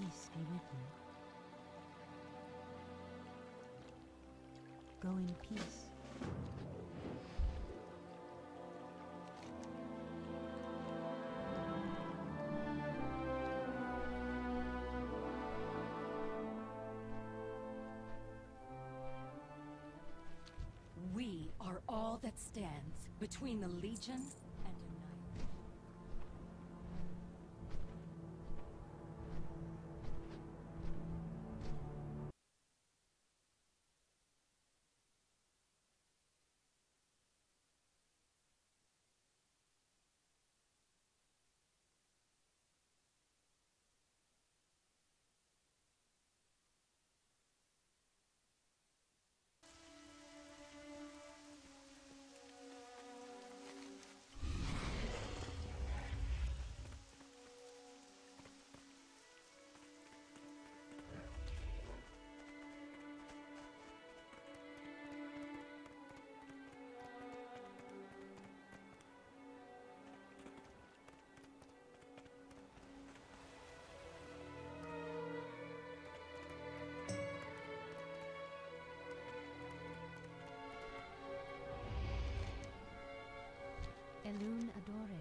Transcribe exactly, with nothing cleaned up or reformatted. Peace be with you. Go in peace. We are all that stands between the Legion and a knife. Elun Adore.